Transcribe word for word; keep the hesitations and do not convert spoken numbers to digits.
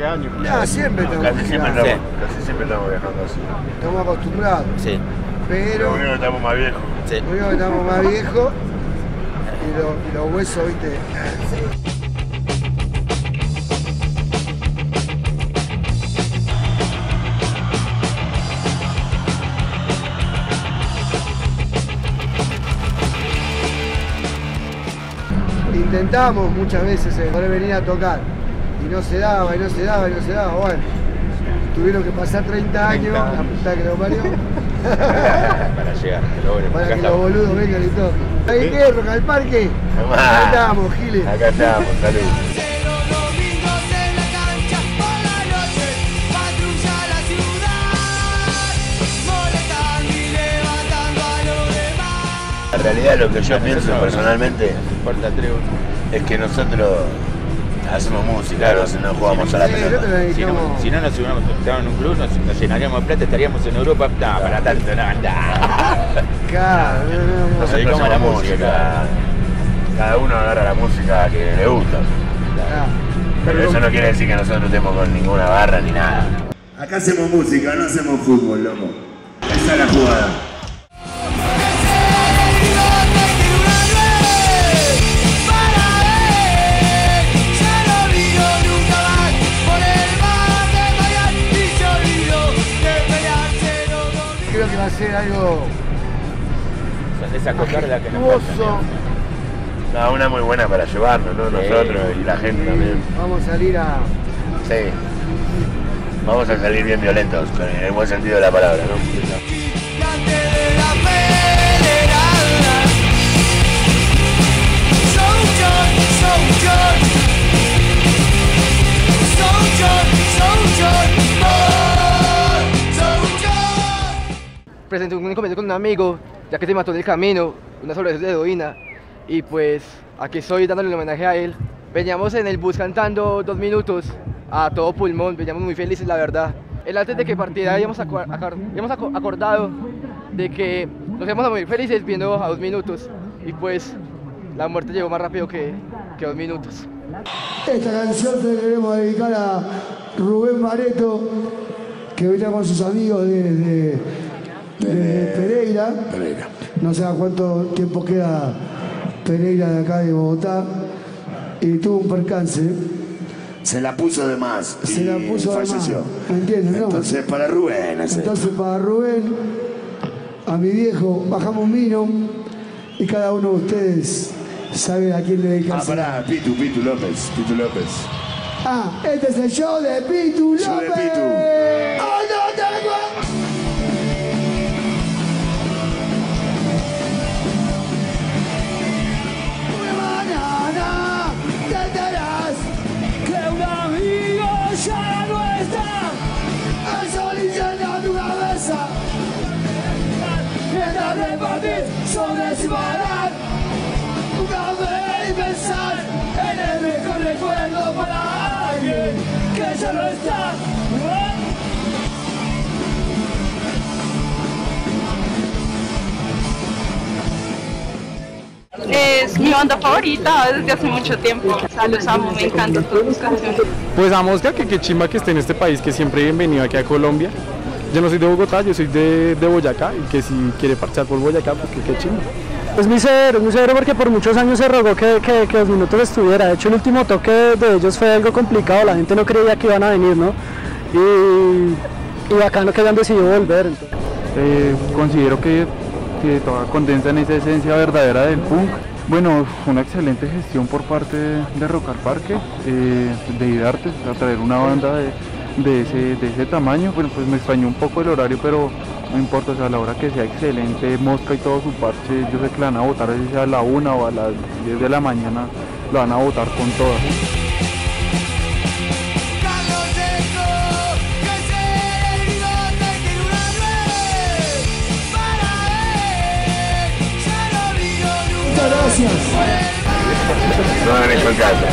qué año. Ya, siempre no, estamos casi siempre estamos, sí. Casi siempre estamos viajando así. Estamos acostumbrados. Sí. Pero... Lo único que estamos más viejos. Sí. Lo único que estamos más viejos y, lo, y los huesos, viste... Sí. Intentamos muchas veces eh, poder venir a tocar y no se daba, y no se daba, y no se daba. Bueno, tuvieron que pasar treinta años, la puta que lo parió. Para llegar, que lo bueno, para que estamos. Los boludos vengan y toquen. ¿Ahí ¿Sí? qué? ¿Roca del Parque? Tomá. Acá estamos, giles. Acá estamos, salud. En realidad lo que yo pienso personalmente es que nosotros hacemos música, no, no jugamos a la pelota. Si no, si no nos hubiéramos juntado en un club, nos, nos llenaríamos de plata, estaríamos en Europa, no, para tanto, no, no. Nos dedicamos a la música, cada uno agarra la música que le gusta. Pero eso no quiere decir que nosotros no estemos con ninguna barra ni nada. Acá hacemos música, no hacemos fútbol, loco. Esa es la jugada. Creo que va a ser algo majestuoso. No, una muy buena para llevarnos, ¿no? Nosotros sí, y la gente sí, también. Vamos a salir a... Sí. Vamos a salir bien violentos, en el buen sentido de la palabra, ¿no? Sí, presenté un comentario con un amigo, ya que se mató en el camino, una sobredosis de heroína, y pues aquí estoy dándole un homenaje a él. Veníamos en el bus cantando Dos Minutos a todo pulmón, veníamos muy felices, la verdad. Él, antes de que partiera, habíamos, aco habíamos aco acordado de que nos íbamos a morir felices viendo a Dos Minutos, y pues la muerte llegó más rápido que, que Dos Minutos. Esta canción te queremos dedicar a Rubén Mareto, que venía con sus amigos de... de... Eh, Pereira. Pereira, no sé a cuánto tiempo queda Pereira de acá de Bogotá, y tuvo un percance. Se la puso de más, se la puso falleció. De más, ¿me entiendes? Entonces no? para Rubén. Ese. Entonces para Rubén, a mi viejo, bajamos un vino y cada uno de ustedes sabe a quién le dedicarse. Ah, pará, Pitu, Pitu López, Pitu López. Ah, este es el show de Pitu López. Show de Pitu. Oh, no, tengo... Ya no está, el sol incendia tu cabeza. Mientras repartir sobre sin parar, nunca veré y pensar en el mejor recuerdo para alguien que ya no está. Es mi banda favorita desde hace mucho tiempo, o sea, los amo, me encantan todas sus canciones. Pues a Mosca, que qué chimba que esté en este país, que siempre bienvenido aquí a Colombia. Yo no soy de Bogotá, yo soy de, de Boyacá, y que si quiere parchar por Boyacá, pues que qué chimba. Es muy severo, muy severo, porque por muchos años se rogó que, que, que Dos Minutos estuviera. De hecho, el último toque de ellos fue algo complicado, la gente no creía que iban a venir, ¿no? Y, y bacano que habían decidido volver. Eh, considero que... que toda condensa en esa esencia verdadera del punk. Bueno, una excelente gestión por parte de Rock al Parque, eh, de Idartes, a traer una banda de, de, ese, de ese tamaño. Bueno, pues me extrañó un poco el horario, pero no importa, o sea, a la hora que sea excelente, Mosca y todo su parche, yo sé que la van a votar, si sea a la una o a las diez de la mañana, la van a votar con todas. Gracias. No han hecho el caso.